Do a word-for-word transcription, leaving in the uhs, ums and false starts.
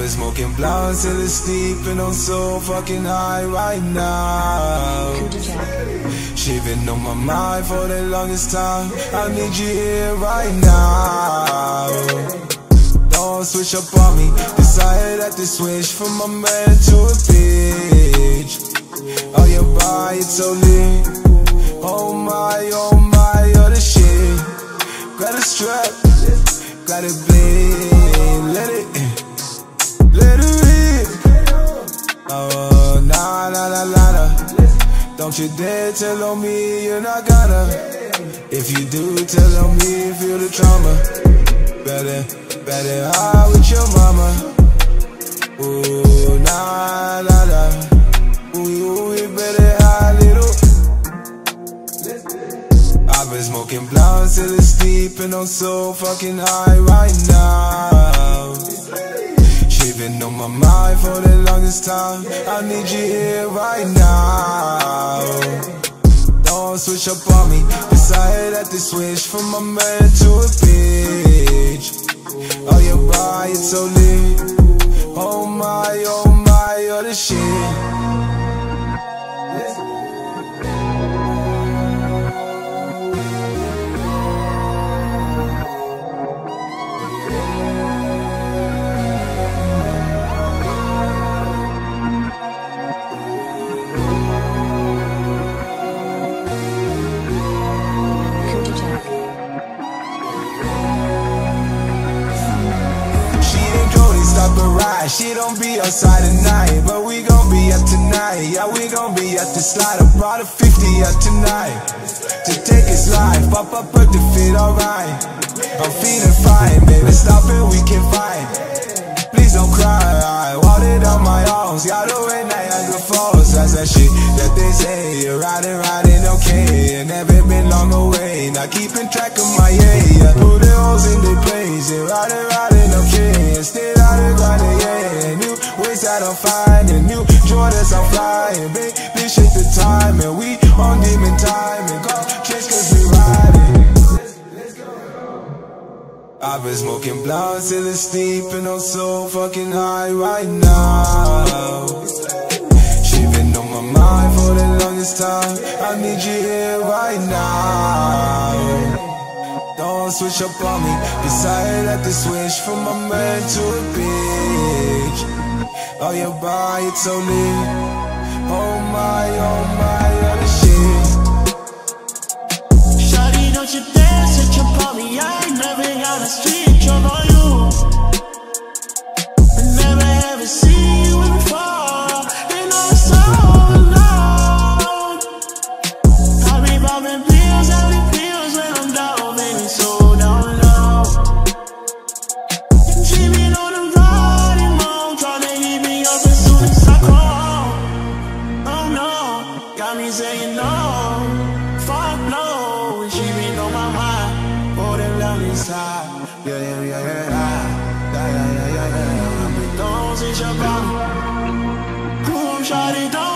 been smoking blunts till it's deep, and I'm so fucking high right now. She been on my mind for the longest time. I need you here right now. Don't switch up on me. Decided that this switch from a man to a bitch. Oh, your body so lit. Oh my, oh my, oh the shit. Got a strap, got a blade, let it in, let it rip. Oh, nah, nah, nah, nah, nah. Don't you dare tell on me you're not gonna. If you do, tell on me, feel the trauma. Better, better hide with your mama. Ooh, nah, nah, nah. I've been smoking blunts till it's deep, and I'm so fucking high right now. She been on my mind for the longest time. I need you here right now. Don't switch up on me. Decided that this switch from a man to a bitch. Oh, your body so lit. Oh my, oh my, oh the shit. She don't be outside tonight, but we gon' be up tonight. Yeah, we gon' be at the slide. I brought a fifty up tonight to take his life. Pop up at the fit, alright. I'm feeling fine, baby. Stop it, we can fight. Please don't cry. Watered on my arms. Y'all the way Niagara Falls. That's that shit that they say. You're riding, riding, okay. And never been long away. Now keeping track of my yeah. yeah. Who the hoes in the place? You're riding, riding, okay. Still out of riding, yeah. Ways that I'm finding, new Jordans I'm flying. Baby, this shit the time, and we on demon time. And go chase cause we riding. I've been smoking blunts till it's deep, and I'm so fucking high right now. She been on my mind for the longest time. I need you here right now. Don't switch up on me. Decided that the switch from a man to a bitch. Oh, your body, it's so lit. Oh my, oh my, oh the shit. Shawty, don't you dare sit your party. I ain't never got a street job on you. I never ever see you before. Shawty, don't